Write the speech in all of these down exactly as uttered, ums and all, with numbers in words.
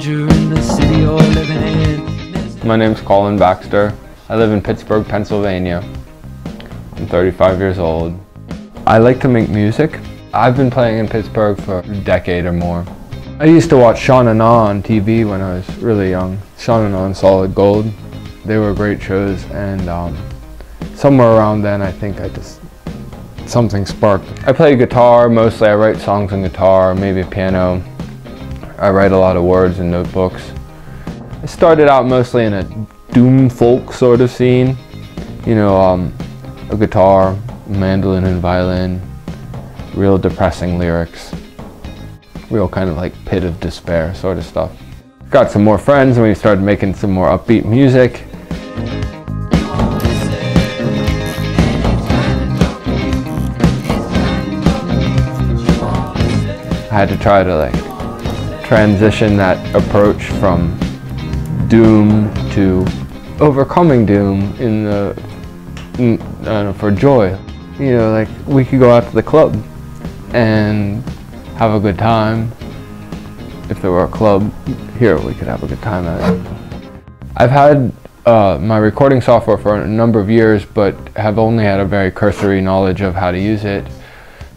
stranger in the city you're living in. My name's Colin Baxter. I live in Pittsburgh, Pennsylvania. I'm thirty-five years old. I like to make music. I've been playing in Pittsburgh for a decade or more. I used to watch Shananana on T V when I was really young. Shananana and Solid Gold. They were great shows, and um, somewhere around then I think I just, something sparked. I play guitar mostly. I write songs on guitar, maybe piano. I write a lot of words in notebooks. I started out mostly in a doom folk sort of scene. You know, um, a guitar, mandolin and violin, real depressing lyrics. Real kind of like pit of despair sort of stuff. Got some more friends and we started making some more upbeat music. I had to try to like transition that approach from doom to overcoming doom in the in, I don't know, for joy. You know, like we could go out to the club and have a good time. If there were a club here, we could have a good time at it. I've had uh, my recording software for a number of years, but have only had a very cursory knowledge of how to use it.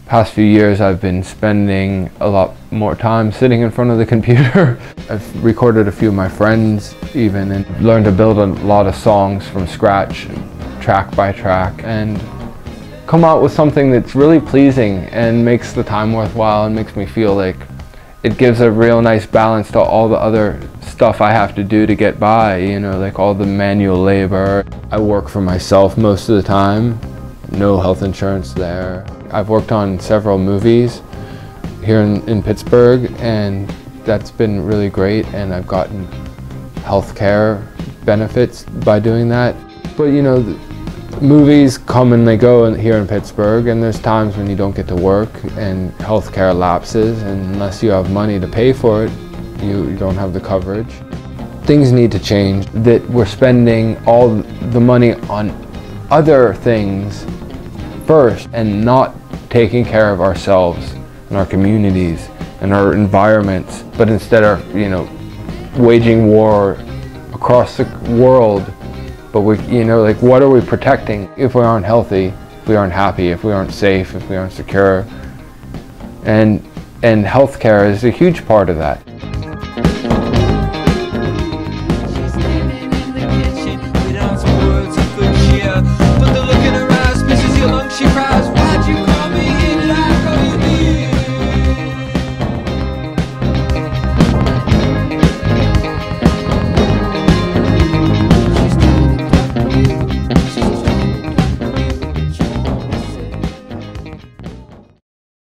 Past few years I've been spending a lot more time sitting in front of the computer. I've recorded a few of my friends even, and learned to build a lot of songs from scratch, track by track, and come out with something that's really pleasing and makes the time worthwhile and makes me feel like it gives a real nice balance to all the other stuff I have to do to get by, you know, like all the manual labor. I work for myself most of the time, no health insurance there. I've worked on several movies here in, in Pittsburgh, and that's been really great, and I've gotten health care benefits by doing that. But you know, movies come and they go in, here in Pittsburgh, and there's times when you don't get to work and healthcare lapses, and unless you have money to pay for it, you, you don't have the coverage. Things need to change, that we're spending all the money on other things first and not taking care of ourselves and our communities and our environments, but instead are, you know, waging war across the world. But we, you know, like what are we protecting if we aren't healthy, if we aren't happy, if we aren't safe, if we aren't secure? And, and healthcare is a huge part of that.